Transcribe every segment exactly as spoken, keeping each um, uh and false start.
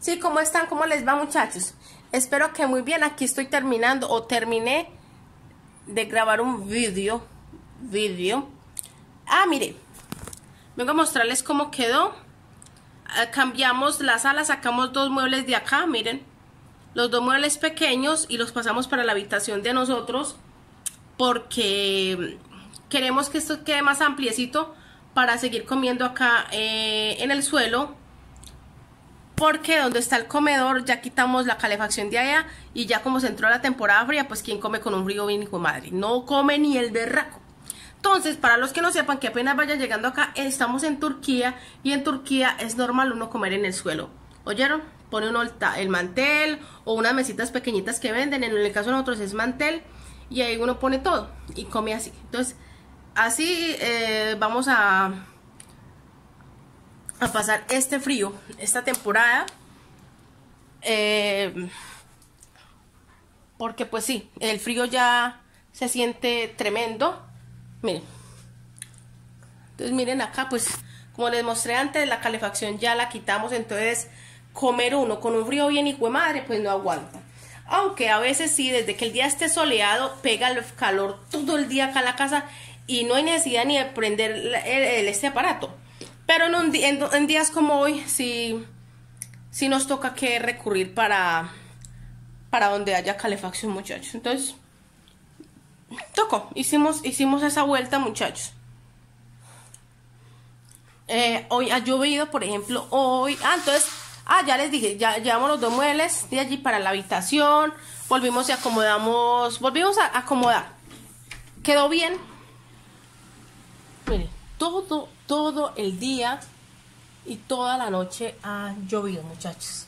Sí, ¿cómo están? ¿Cómo les va, muchachos? Espero que muy bien. Aquí estoy terminando o terminé de grabar un vídeo. Vídeo. Ah, mire. Vengo a mostrarles cómo quedó. Ah, cambiamos la sala, sacamos dos muebles de acá, miren. Los dos muebles pequeños y los pasamos para la habitación de nosotros. Porque queremos que esto quede más ampliecito para seguir comiendo acá eh, en el suelo. Porque donde está el comedor ya quitamos la calefacción de allá y ya como se entró la temporada fría, pues quien come con un frío bien hijo de madre, no come ni el berraco. Entonces, para los que no sepan, que apenas vayan llegando acá, estamos en Turquía y en Turquía es normal uno comer en el suelo, ¿oyeron? Pone uno el, el mantel o unas mesitas pequeñitas que venden, en el caso de nosotros es mantel y ahí uno pone todo y come así. Entonces, así eh, vamos a... a pasar este frío, esta temporada, eh, porque pues sí, el frío ya se siente tremendo. Miren, entonces miren acá, pues como les mostré antes, la calefacción ya la quitamos, entonces comer uno con un frío bien hijo de madre, pues no aguanta. Aunque a veces sí, desde que el día esté soleado, pega el calor todo el día acá en la casa y no hay necesidad ni de prender el, el, este aparato. Pero en, un día, en, en días como hoy, sí, sí nos toca que recurrir para, para donde haya calefacción, muchachos. Entonces, tocó. Hicimos, hicimos esa vuelta, muchachos. Eh, hoy ha llovido, por ejemplo, hoy... Ah, entonces, ah, ya les dije, ya llevamos los dos muebles de allí para la habitación. Volvimos y acomodamos... Volvimos a acomodar. Quedó bien. Miren, todo... Todo el día y toda la noche ha llovido, muchachos.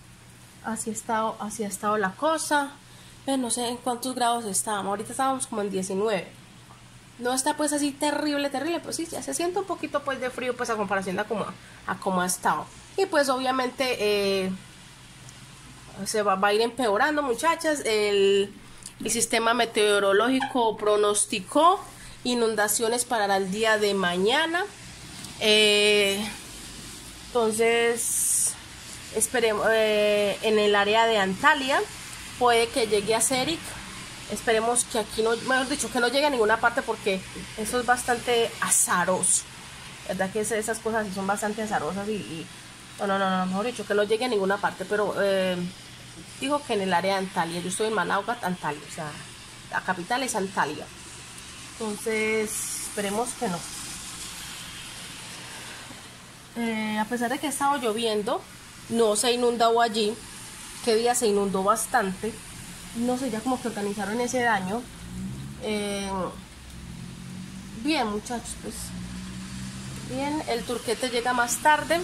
Así ha estado, así ha estado la cosa. Pero no sé en cuántos grados estábamos. Ahorita estábamos como en diecinueve. No está pues así terrible, terrible. Pues sí, ya se siente un poquito pues de frío, pues a comparación de a cómo, a cómo ha estado. Y pues obviamente eh, se va, va a ir empeorando, muchachas. El, el sistema meteorológico pronosticó inundaciones para el día de mañana. Eh, entonces esperemos eh, en el área de Antalya puede que llegue a Serik. Esperemos que aquí no, mejor dicho, que no llegue a ninguna parte, porque eso es bastante azaroso, verdad que esas cosas son bastante azarosas y, y no, no, no, no, mejor dicho, que no llegue a ninguna parte. Pero eh, digo que en el área de Antalya, yo estoy en Manavgat, Antalya, o sea, la capital es Antalya. Entonces esperemos que no. Eh, a pesar de que ha estado lloviendo, no se ha inundado allí. Que día se inundó bastante. No sé, ya como que organizaron ese daño. Eh, bien, muchachos, pues. Bien, el turquete llega más tarde.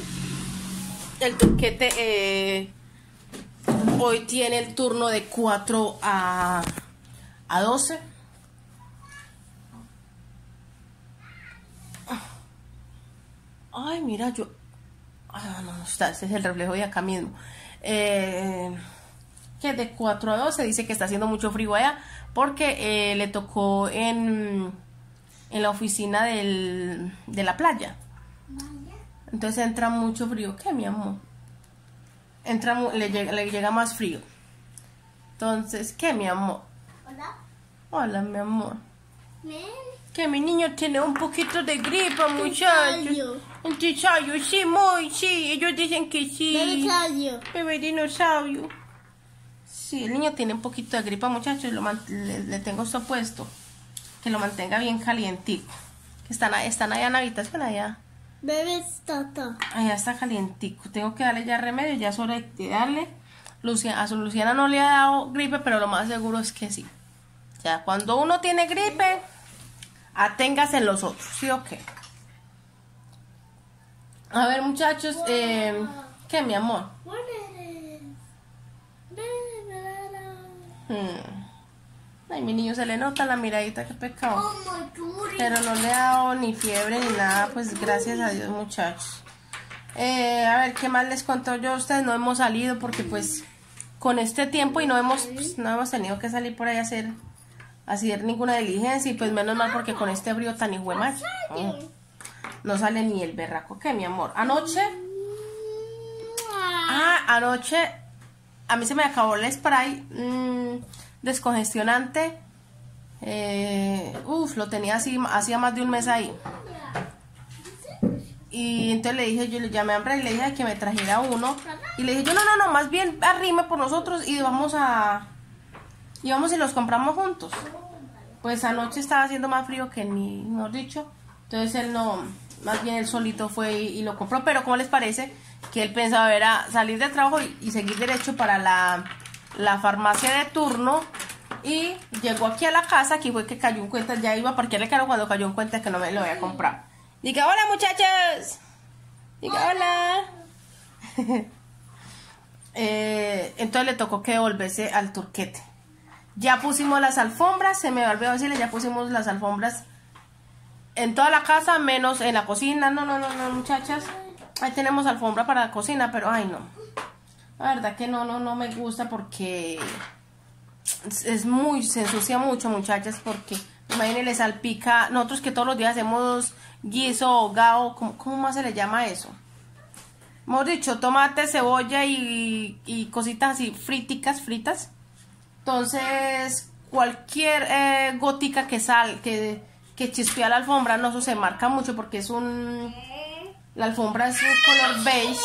El turquete eh, hoy tiene el turno de cuatro a doce. Ay, mira, yo... Ah, no, no está, este es el reflejo de acá mismo. Eh, que de cuatro a doce dice que está haciendo mucho frío allá, porque eh, le tocó en, en la oficina del, de la playa. Entonces entra mucho frío. ¿Qué, mi amor? Entra, le, llega, le llega más frío. Entonces, ¿qué, mi amor? Hola. Hola, mi amor. ¿Me? Que mi niño tiene un poquito de gripa, muchachos. Un tisayo, sí, muy, sí. Ellos dicen que sí. Bebé dinosaurio. Sí, el niño tiene un poquito de gripa, muchachos. Lo le, le tengo esto puesto. Que lo mantenga bien calientico. Están, están allá en la habitación, allá. Bebé está todo. Allá está calientico. Tengo que darle ya remedio, ya es hora de darle. Luciana, a su Luciana no le ha dado gripe, pero lo más seguro es que sí. O sea, cuando uno tiene gripe... aténgase en los otros, ¿sí o qué? A ver, muchachos, eh, ¿qué, mi amor? Hmm. Ay, mi niño se le nota la miradita, qué pecado. Pero no le ha dado ni fiebre ni nada, pues gracias a Dios, muchachos. Eh, a ver, ¿qué más les cuento yo a ustedes? No hemos salido porque pues con este tiempo y no hemos, pues, no hemos tenido que salir por ahí a hacer... hacer ninguna diligencia, y pues menos mal, porque con este frío tan hijuemacho oh, no sale ni el berraco. ¿Qué, mi amor? Anoche ah, anoche a mí se me acabó el spray mmm, descongestionante. Eh, uf, lo tenía así, hacía más de un mes ahí. Y entonces le dije, yo le llamé a Andrés y le dije que me trajera uno. Y le dije, yo no, no, no, más bien arrime por nosotros y vamos a... Y vamos y los compramos juntos. Pues anoche estaba haciendo más frío que ni, mejor dicho. Entonces él no, más bien él solito fue y, y lo compró. Pero ¿cómo les parece? Que él pensaba era salir del trabajo y, y seguir derecho para la, la farmacia de turno. Y llegó aquí a la casa, aquí fue que cayó en cuenta, ya iba a parquearle caro cuando cayó en cuenta que no me lo había comprado. Diga hola, muchachos. Diga hola. hola. eh, entonces le tocó que devolverse al turquete. Ya pusimos las alfombras, se me olvidó decirles, ya pusimos las alfombras en toda la casa, menos en la cocina. No, no, no, no, muchachas. Ahí tenemos alfombra para la cocina, pero ay, no. La verdad que no, no, no me gusta porque es muy, se ensucia mucho, muchachas, porque imagínense, le salpica. Nosotros que todos los días hacemos guiso, hogao, ¿cómo, ¿cómo más se le llama eso? Hemos dicho tomate, cebolla y, y cositas así, friticas, fritas. Entonces, cualquier eh, gotica que sal, que, que chispea la alfombra, no, eso se marca mucho porque es un... La alfombra es un color beige.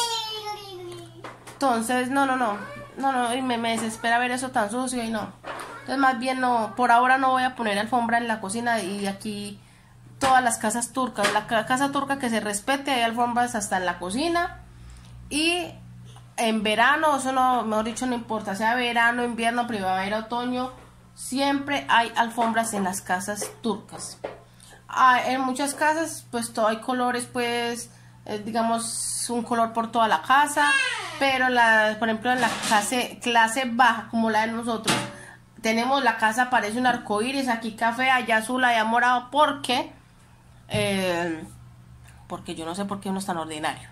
Entonces, no, no, no. No, no, y me, me desespera ver eso tan sucio y no. Entonces, más bien, no, por ahora no voy a poner alfombra en la cocina y aquí todas las casas turcas. La casa turca que se respete, hay alfombras hasta en la cocina. Y... En verano, eso no, mejor dicho, no importa, sea verano, invierno, primavera, otoño, siempre hay alfombras en las casas turcas. Ah, en muchas casas, pues todo hay colores, pues, eh, digamos, un color por toda la casa, pero, la, por ejemplo, en la clase, clase baja, como la de nosotros, tenemos la casa, parece un arcoíris, aquí café, allá azul, allá morado, porque, eh, porque yo no sé por qué uno es tan ordinario,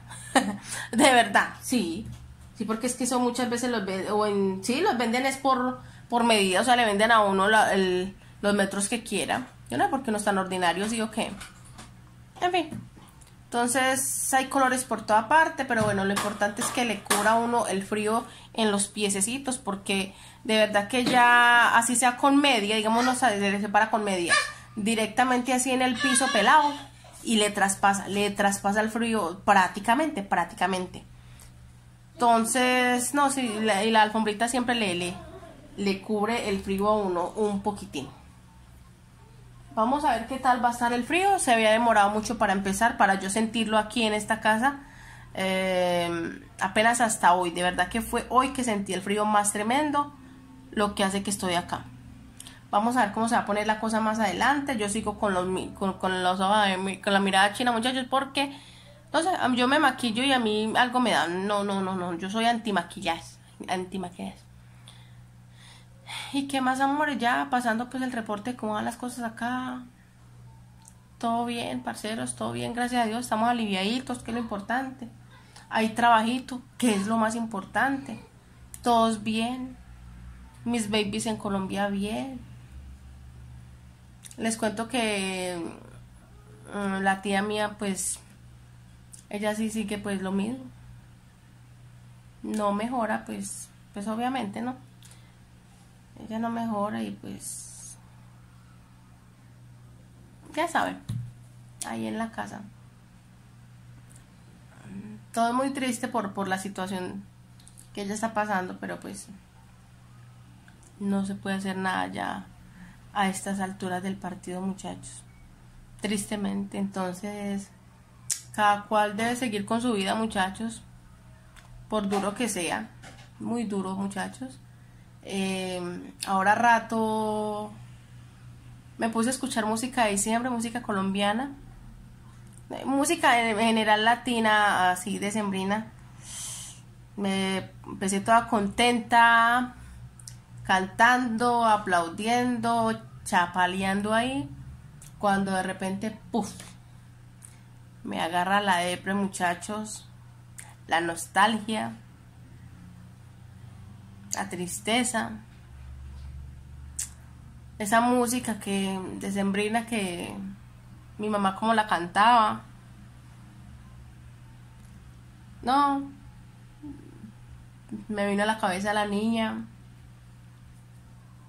de verdad, sí. Sí, porque es que eso muchas veces los, o en, sí, los venden es por, por medida, o sea, le venden a uno la, el, los metros que quiera. Yo no sé por qué no es tan ordinario, sí o qué. En fin, entonces hay colores por toda parte, pero bueno, lo importante es que le cubra a uno el frío en los piececitos, porque de verdad que ya así sea con media, digamos, no se separa con media, directamente así en el piso pelado y le traspasa, le traspasa el frío prácticamente, prácticamente. Entonces, no, sí, la, y la alfombrita siempre le, le, le cubre el frío a uno un poquitín. Vamos a ver qué tal va a estar el frío. Se había demorado mucho para empezar, para yo sentirlo aquí en esta casa. Eh, apenas hasta hoy, de verdad que fue hoy que sentí el frío más tremendo, lo que hace que estoy acá. Vamos a ver cómo se va a poner la cosa más adelante. Yo sigo con, los, con, con, los, con la mirada china, muchachos, porque... No sé, yo me maquillo y a mí algo me da. No, no, no, no. Yo soy antimaquillaje. Antimaquillaje. ¿Y qué más, amores? Ya pasando pues el reporte, cómo van las cosas acá. Todo bien, parceros. Todo bien, gracias a Dios. Estamos aliviaditos, que es lo importante. Hay trabajito, que es lo más importante. Todos bien. Mis babies en Colombia bien. Les cuento que mmm, la tía mía, pues... Ella sí sí que pues lo mismo. No mejora, pues, pues obviamente, ¿no? Ella no mejora y pues... Ya saben. Ahí en la casa. Todo muy triste por, por la situación que ella está pasando, pero pues... No se puede hacer nada ya a estas alturas del partido, muchachos. Tristemente, entonces... Cada cual debe seguir con su vida, muchachos, por duro que sea, muy duro, muchachos. Eh, ahora rato me puse a escuchar música de diciembre, música colombiana, eh, música en general latina, así decembrina. Me empecé toda contenta, cantando, aplaudiendo, chapaleando ahí, cuando de repente, ¡puf! Me agarra la depre, muchachos, la nostalgia, la tristeza, esa música que decembrina que mi mamá como la cantaba. No, me vino a la cabeza la niña.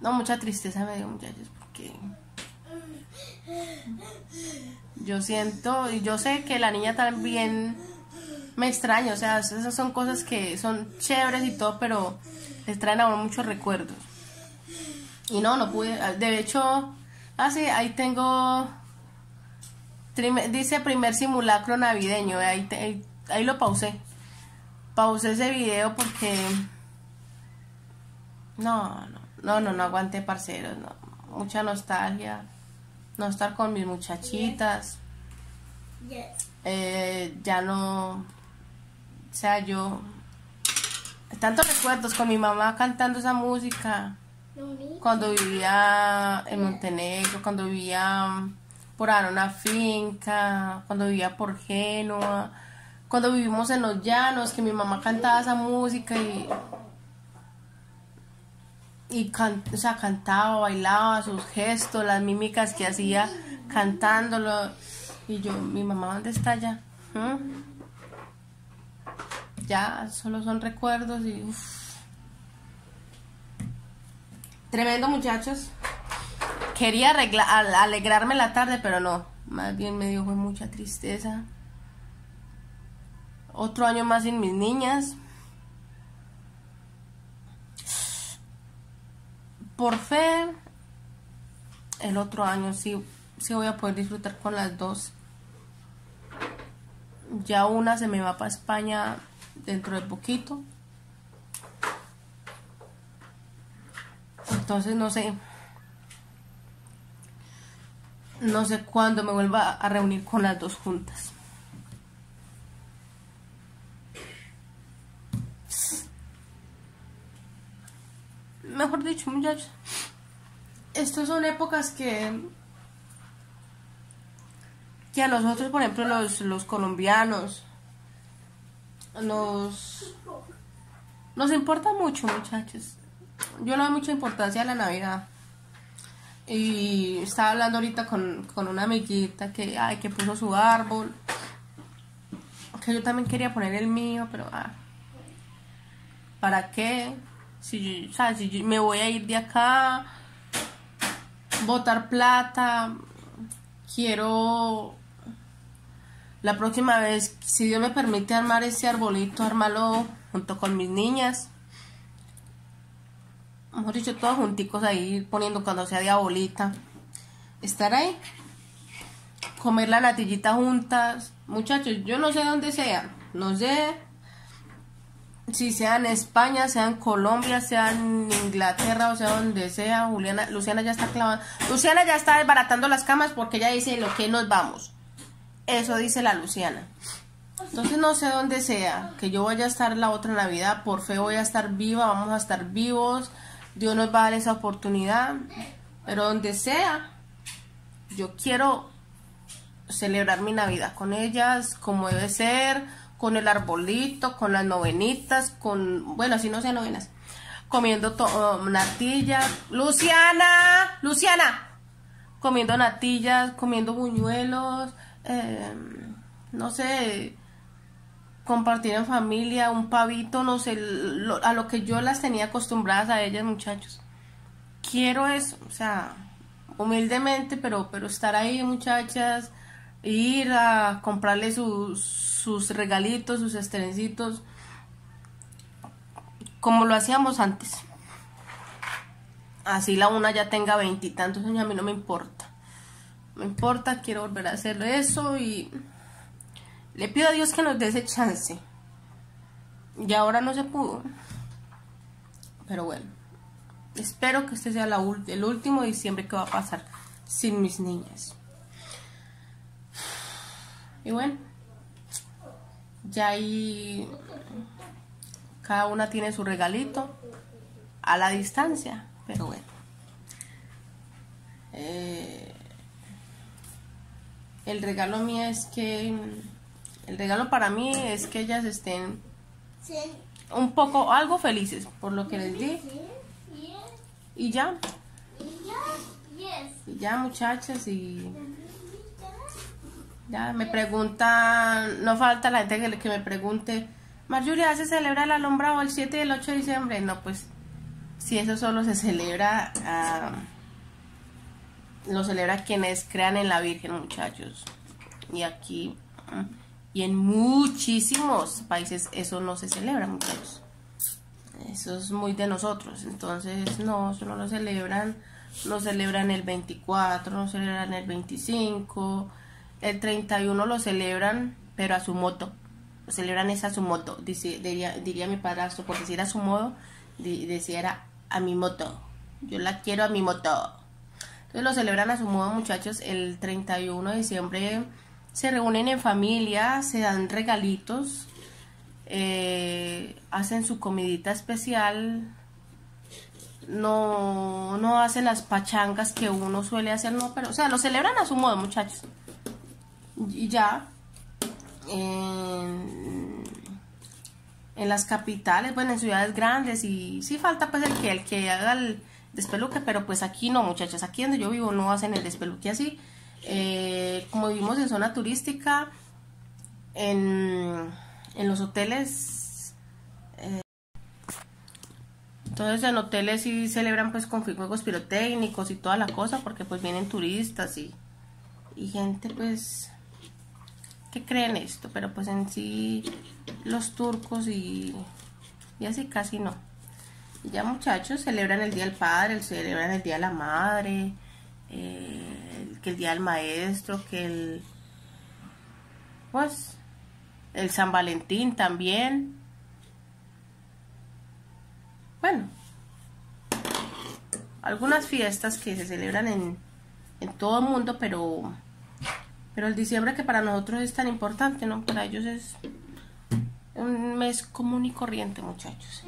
No, mucha tristeza me dio, muchachos, porque yo siento, y yo sé que la niña también me extraña, o sea, esas son cosas que son chéveres y todo, pero les traen a uno muchos recuerdos. Y no, no pude, de hecho, ah sí, ahí tengo, dice primer simulacro navideño, ahí, te, ahí, ahí lo pausé, pausé ese video porque, no, no, no, no, no aguanté, parceros, no, mucha nostalgia, no estar con mis muchachitas, eh, ya no, o sea, yo, tantos recuerdos con mi mamá cantando esa música, cuando vivía en Montenegro, cuando vivía por Arona Finca, cuando vivía por Génova, cuando vivimos en los llanos, que mi mamá cantaba esa música y, y can, o sea, cantaba, bailaba, sus gestos, las mímicas que hacía cantándolo. Y yo, mi mamá, ¿dónde está ya? ¿Mm? Ya solo son recuerdos y uff. Tremendo, muchachos. Quería arreglar, alegrarme la tarde, pero no. Más bien me dio mucha tristeza. Otro año más sin mis niñas. Por fe, el otro año sí, sí voy a poder disfrutar con las dos. Ya una se me va para España dentro de poquito. Entonces no sé, no sé cuándo me vuelva a reunir con las dos juntas. Mejor dicho, muchachos, estas son épocas que, que a nosotros, por ejemplo, los, los colombianos, nos, nos importa mucho, muchachos. Yo le doy mucha importancia a la Navidad. Y estaba hablando ahorita con, con una amiguita que, ay, que puso su árbol. Que yo también quería poner el mío, pero ah, ¿para qué? Si yo, o sea, si yo me voy a ir de acá, botar plata, quiero la próxima vez, si Dios me permite armar ese arbolito, armarlo junto con mis niñas. Mejor dicho, todos junticos ahí, poniendo cuando sea de abuelita, estar ahí, comer la natillita juntas. Muchachos, yo no sé dónde sean, no sé si sean en España, sean Colombia, sean Inglaterra, o sea, donde sea. Juliana, Luciana ya está clavando, Luciana ya está desbaratando las camas porque ella dice lo que nos vamos, eso dice la Luciana. Entonces no sé dónde sea que yo vaya a estar la otra Navidad, por fe voy a estar viva, vamos a estar vivos, Dios nos va a dar esa oportunidad, pero donde sea, yo quiero celebrar mi Navidad con ellas, como debe ser, con el arbolito, con las novenitas, con, bueno, así no sé novenas, comiendo natillas, Luciana, Luciana, comiendo natillas, comiendo buñuelos, eh, no sé, compartir en familia, un pavito, no sé, lo, a lo que yo las tenía acostumbradas a ellas, muchachos. Quiero eso, o sea, humildemente, pero, pero estar ahí, muchachas, ir a comprarle sus, sus regalitos, sus estrencitos, como lo hacíamos antes. Así la una ya tenga veintitantos años, a mí no me importa. Me importa, quiero volver a hacer eso y le pido a Dios que nos dé ese chance. Y ahora no se pudo. Pero bueno, espero que este sea la el último diciembre que va a pasar sin mis niñas. Y bueno, ya ahí cada una tiene su regalito a la distancia. Pero bueno, eh, el regalo mío es que... El regalo para mí es que ellas estén un poco, algo felices por lo que les di. Y ya. Y ya, muchachas, y ya me preguntan, no falta la gente que me pregunte, Marjulia, ¿se celebra el alumbrado el siete y el ocho de diciembre? No, pues, si eso solo se celebra, uh, lo celebra quienes crean en la Virgen, muchachos. Y aquí, uh, y en muchísimos países eso no se celebra, muchachos. Eso es muy de nosotros, entonces no, eso no lo celebran. Lo celebran el veinticuatro, lo celebran el veinticinco, el treinta y uno lo celebran, pero a su modo. Lo celebran es a su modo, dice, diría, diría mi padrastro, porque si era a su modo, di, decía era a mi moto. Yo la quiero a mi moto. Entonces lo celebran a su modo, muchachos. El treinta y uno de diciembre se reúnen en familia, se dan regalitos, eh, hacen su comidita especial. No, no hacen las pachangas que uno suele hacer, no, pero, o sea, lo celebran a su modo, muchachos. Y ya, en, en las capitales, bueno, en ciudades grandes, y sí falta pues el que, el que haga el despeluque, pero pues aquí no, muchachos, aquí donde yo vivo no hacen el despeluque así. Eh, como vivimos en zona turística, en, en los hoteles... Entonces en hoteles sí celebran pues con juegos pirotécnicos y toda la cosa, porque pues vienen turistas y, y gente pues que creen esto, pero pues en sí los turcos y, y así casi no. Y ya, muchachos, celebran el Día del Padre, celebran el Día de la Madre, eh, que el Día del Maestro, que el, pues, el San Valentín también. Bueno, algunas fiestas que se celebran en, en todo el mundo, pero pero el diciembre, que para nosotros es tan importante, ¿no? Para ellos es un mes común y corriente, muchachos.